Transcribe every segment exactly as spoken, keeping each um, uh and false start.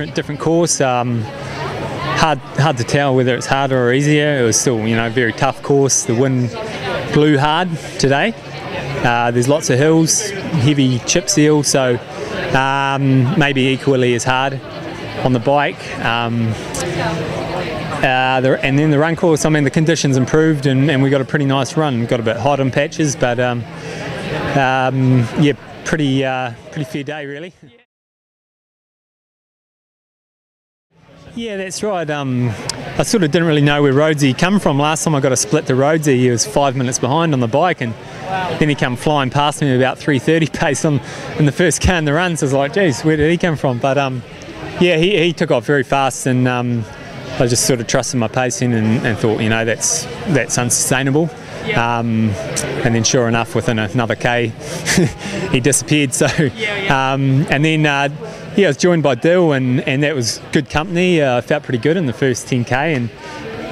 different different course. Um, hard hard to tell whether it's harder or easier. It was still, you know, a very tough course. The wind blew hard today. Uh, there's lots of hills, heavy chip seal, so um, maybe equally as hard on the bike. Um, Uh, the, and then the run course, I mean, the conditions improved and, and we got a pretty nice run. We got a bit hot in patches, but um, um, yeah, pretty, uh, pretty fair day really. Yeah, that's right. Um, I sort of didn't really know where Rhodesy come from. Last time I got a split to Rhodesy, he was five minutes behind on the bike, and wow, then he come flying past me about three thirty pace on, in the first car in the run, so I was like, geez, where did he come from? But um, yeah, he, he took off very fast, and um, I just sort of trusted my pacing and, and thought, you know, that's that's unsustainable. Yeah. Um, and then sure enough, within another K, he disappeared. So, yeah, yeah. Um, and then, uh, yeah, I was joined by Dill, and, and that was good company. Uh, I felt pretty good in the first ten K, and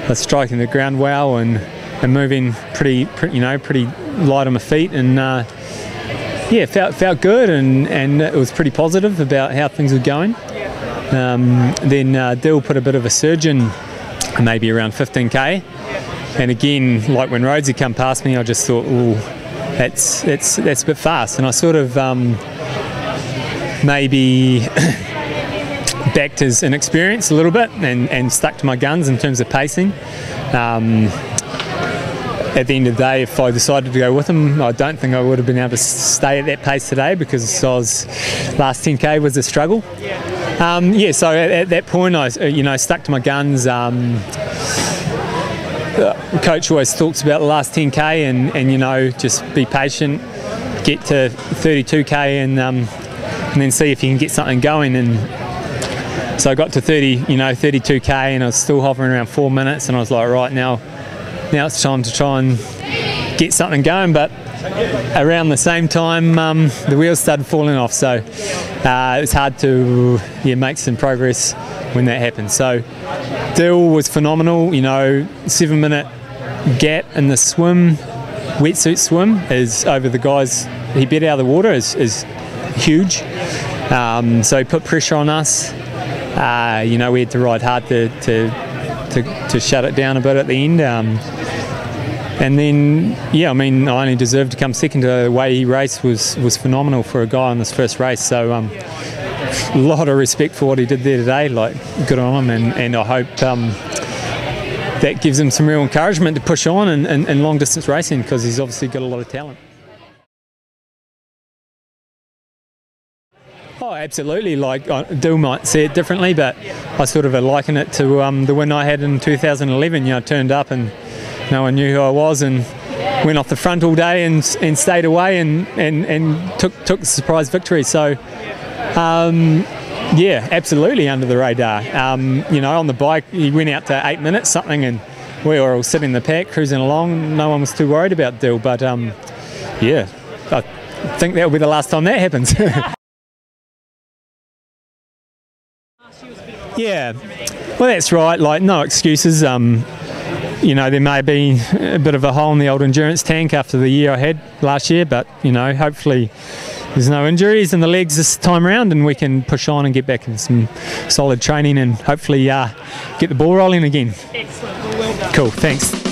I was striking the ground well and, and moving pretty, pretty, you know, pretty light on my feet. And, uh, yeah, felt, felt good, and, and it was pretty positive about how things were going. Um, then uh, Dill put a bit of a surge in, maybe around fifteen K, and again, like when Rhodesy come past me, I just thought, oh, that's that's that's a bit fast, and I sort of um, maybe backed his inexperience a little bit and, and stuck to my guns in terms of pacing. Um, at the end of the day, if I decided to go with him, I don't think I would have been able to stay at that pace today, because I was, last ten K was a struggle. Um, yeah, so at, at that point, I, you know, stuck to my guns. Um, coach always talks about the last ten K, and, and you know, just be patient, get to thirty-two K, and um, and then see if you can get something going. And so I got to thirty, you know, thirty-two K, and I was still hovering around four minutes, and I was like, right, now, now it's time to try and get something going, but around the same time, um, the wheels started falling off, so uh, it was hard to yeah, make some progress when that happened. So Dill was phenomenal, you know, seven minute gap in the swim, wetsuit swim, is over the guys he beat out of the water, is, is huge. Um, so he put pressure on us. Uh, you know, we had to ride hard to, to, to, to shut it down a bit at the end. Um, And then, yeah, I mean, I only deserved to come second. The way he raced was, was phenomenal for a guy on this first race. So um, a lot of respect for what he did there today. Like, good on him. And, and I hope um, that gives him some real encouragement to push on in, in, in long-distance racing, because he's obviously got a lot of talent. Oh, absolutely. Like, Dill might see it differently, but I sort of liken it to um, the win I had in two thousand eleven. You know, I turned up and no one knew who I was, and went off the front all day and and stayed away and and, and took took the surprise victory. So, um, yeah, absolutely under the radar. Um, you know, on the bike, he went out to eight minutes something, and we were all sitting in the pack cruising along. No one was too worried about Dill, but um, yeah, I think that will be the last time that happens. Yeah, well, that's right. Like, no excuses. Um, You know, there may be a bit of a hole in the old endurance tank after the year I had last year, but, you know, hopefully there's no injuries in the legs this time around, and we can push on and get back in some solid training and hopefully uh, get the ball rolling again. Excellent. Well, well done. Cool, thanks.